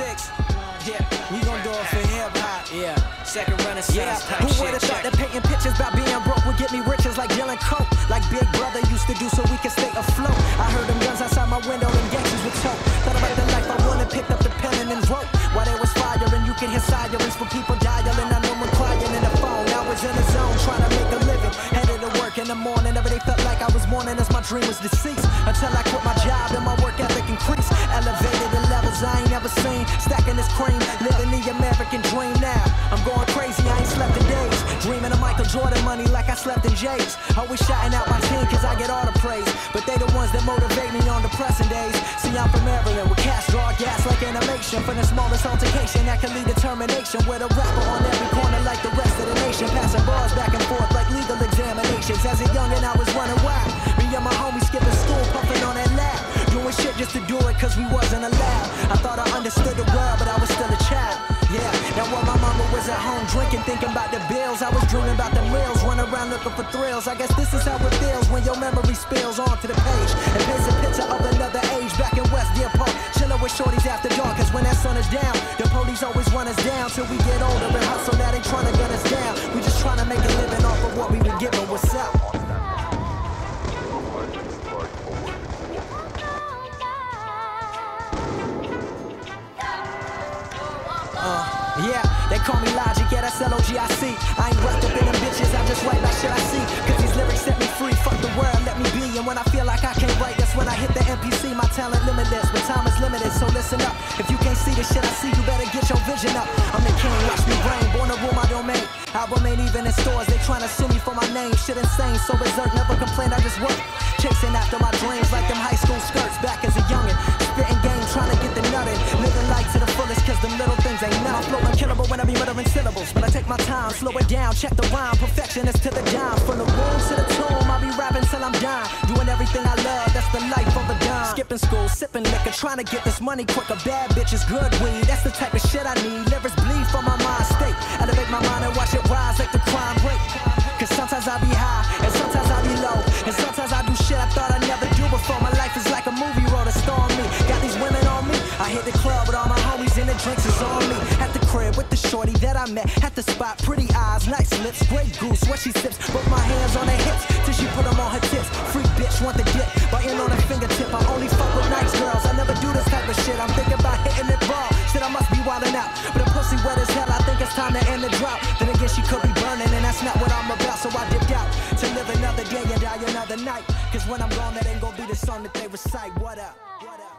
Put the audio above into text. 6. Yeah, we gon' do it for hip hop. Yeah, second renaissance. Yeah, who would have thought that painting pictures about being broke would get me riches like dealing coke, like Big Brother used to do so we could stay afloat. I heard them guns outside my window and gangsters with choke. Thought about the life I wanted, picked up the pen and then wrote. While there was fire and you could hear sirens for people dialing. I know I'm crying in the phone. I was in the zone trying to make a living. Headed to work in the morning, every day felt like I was mourning as my dream was deceased. Until I quit my job and my work ethic increased. Elevated the levels I ain't never seen. Stacking this cream, living the American dream now. I'm going crazy, I ain't slept in days. Dreaming of Michael Jordan money like I slept in J's. Always shouting out my team cause I get all the praise. But they the ones that motivate me on depressing days. See, I'm from Maryland with cash, draw gas like animation. From the smallest altercation that can lead to termination. With a rapper on every corner like the rest of the nation. Passing bars back and forth like legal examinations. As a youngin' I was running wild. Me and my homies skipping school, puffing on that lap. Doing shit just to do it cause we wasn't allowed. I thought I understood the world but I was still a child. Yeah, now while my mama was at home drinking, thinking about the bills, I was dreaming about the meals, running around looking for thrills. I guess this is how it feels when your memory spills onto the page and paints a picture of another age back in West Deer Park, chilling with shorties after dark. Cause when that sun is down, the police always run us down till we get older and hustle. Now they trying to gun us down. We just trying to make a living off of what we were given. What's up? Yeah, they call me Logic, yeah, that's L-O-G-I-C. I ain't wrapped up in them bitches, I just write like shit I see. Cause these lyrics set me free, fuck the world, let me be. And when I feel like I can't write, that's when I hit the NPC. My talent limitless, but time is limited, so listen up. If you can't see the shit I see, you better get your vision up. I'm the king, watch me reign, born to rule my domain. I remain even in stores, they tryna sue me for my name. Shit insane, so berserk, never complain, I just work. Chasing after my dreams like them high school skirts back as a youngin'. Spitting game, tryna get the nuttin'. Living life to the fullest, cause them little things ain't nothing. I flow unkillable when I be muttering syllables. But I take my time, slow it down, check the rhyme. Perfectionist to the dime. From the womb to the tomb, I be rapping till I'm dying. Doing everything I love, that's the life of a dime. Skipping school, sipping liquor, tryna get this money quicker. Bad bitches, good weed, that's the type of shit I need. Lyrics bleed for my mind state. Elevate my mind and watch it rise like the crime rate. Cause sometimes I be high, and sometimes I be low. And sometimes I do shit I thought I'd never do before. My life is like a movie roll, a star on me. Got these women on me. I hit the club with all my homies and the drinks is on me. At the crib with the shorty that I met. At the spot, pretty eyes, nice lips, great goose, what she sips. Put my hands on her hips till she put them on her tips. Freak bitch want the dip, but in on her fingertip. I only fuck with nice girls, I never do this type of shit. I'm thinking about hitting it raw, shit I must be wildin' out. But a pussy wet as hell, I think it's time to end the drought. Then again she could be burning and that's not what I'm about. So I dipped out to live another day and die another night. Cause when I'm gone that ain't gonna be the song that they recite. What up? What up?